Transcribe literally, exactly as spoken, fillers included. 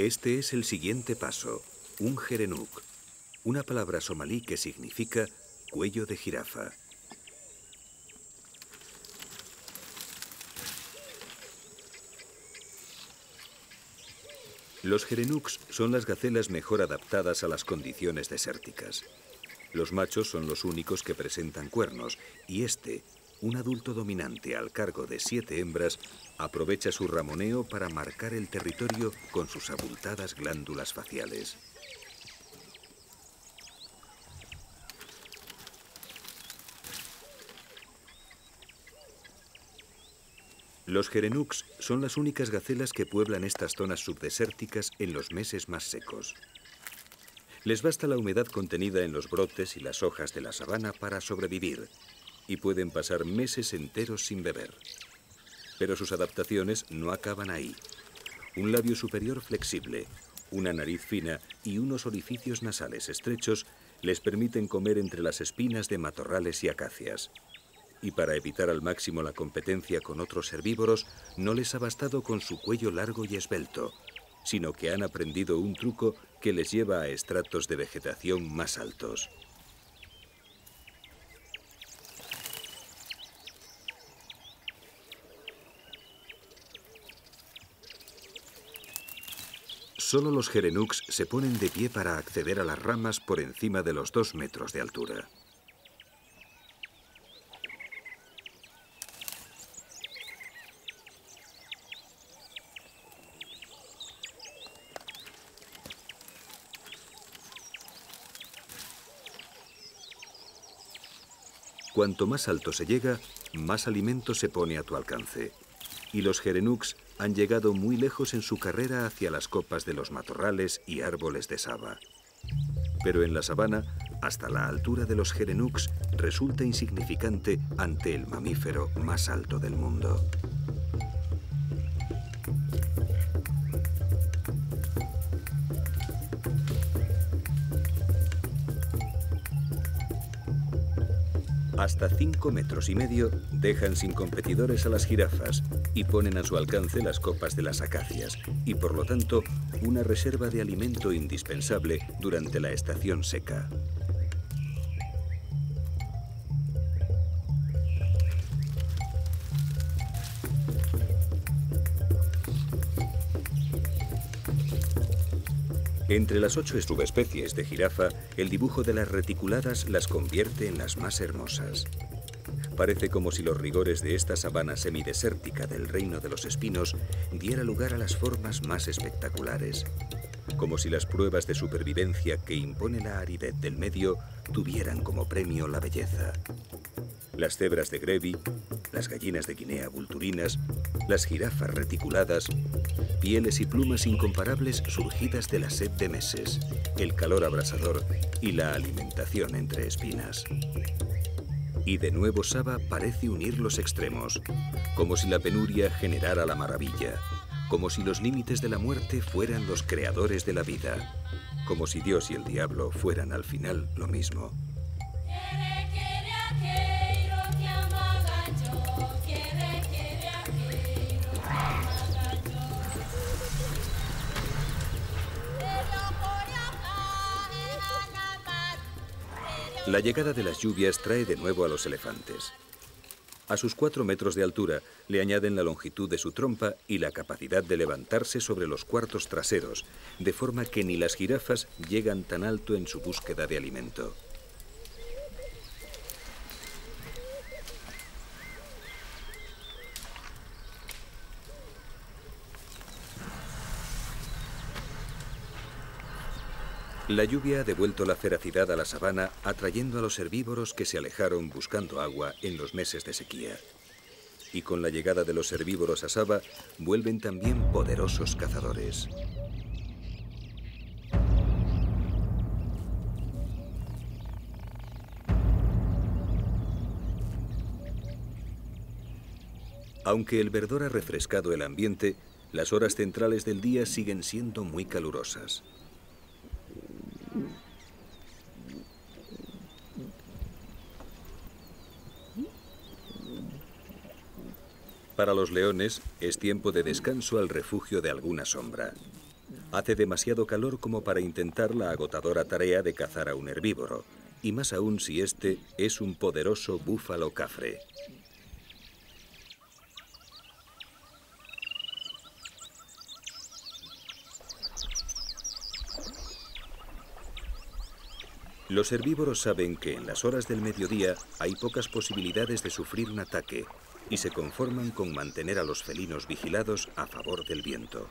Este es el siguiente paso, un gerenuk, una palabra somalí que significa cuello de jirafa. Los gerenuks son las gacelas mejor adaptadas a las condiciones desérticas. Los machos son los únicos que presentan cuernos y este, un adulto dominante al cargo de siete hembras, aprovecha su ramoneo para marcar el territorio con sus abultadas glándulas faciales. Los gerenuks son las únicas gacelas que pueblan estas zonas subdesérticas en los meses más secos. Les basta la humedad contenida en los brotes y las hojas de la sabana para sobrevivir, y pueden pasar meses enteros sin beber. Pero sus adaptaciones no acaban ahí. Un labio superior flexible, una nariz fina y unos orificios nasales estrechos les permiten comer entre las espinas de matorrales y acacias. Y para evitar al máximo la competencia con otros herbívoros, no les ha bastado con su cuello largo y esbelto, sino que han aprendido un truco que les lleva a estratos de vegetación más altos. Solo los gerenuks se ponen de pie para acceder a las ramas por encima de los dos metros de altura. Cuanto más alto se llega, más alimento se pone a tu alcance. Y los gerenuks han llegado muy lejos en su carrera hacia las copas de los matorrales y árboles de Shaba. Pero en la sabana, hasta la altura de los gerenuks resulta insignificante ante el mamífero más alto del mundo. Hasta cinco metros y medio dejan sin competidores a las jirafas y ponen a su alcance las copas de las acacias y, por lo tanto, una reserva de alimento indispensable durante la estación seca. Entre las ocho subespecies de jirafa, el dibujo de las reticuladas las convierte en las más hermosas. Parece como si los rigores de esta sabana semidesértica del reino de los espinos diera lugar a las formas más espectaculares. Como si las pruebas de supervivencia que impone la aridez del medio tuvieran como premio la belleza. Las cebras de Grevy, las gallinas de Guinea vulturinas, las jirafas reticuladas, pieles y plumas incomparables surgidas de la sed de meses, el calor abrasador y la alimentación entre espinas. Y de nuevo Shaba parece unir los extremos, como si la penuria generara la maravilla, como si los límites de la muerte fueran los creadores de la vida, como si Dios y el diablo fueran al final lo mismo. La llegada de las lluvias trae de nuevo a los elefantes. A sus cuatro metros de altura le añaden la longitud de su trompa y la capacidad de levantarse sobre los cuartos traseros, de forma que ni las jirafas llegan tan alto en su búsqueda de alimento. La lluvia ha devuelto la feracidad a la sabana, atrayendo a los herbívoros que se alejaron buscando agua en los meses de sequía. Y con la llegada de los herbívoros a Shaba, vuelven también poderosos cazadores. Aunque el verdor ha refrescado el ambiente, las horas centrales del día siguen siendo muy calurosas. Para los leones es tiempo de descanso al refugio de alguna sombra. Hace demasiado calor como para intentar la agotadora tarea de cazar a un herbívoro, y más aún si este es un poderoso búfalo cafre. Los herbívoros saben que en las horas del mediodía hay pocas posibilidades de sufrir un ataque y se conforman con mantener a los felinos vigilados a favor del viento.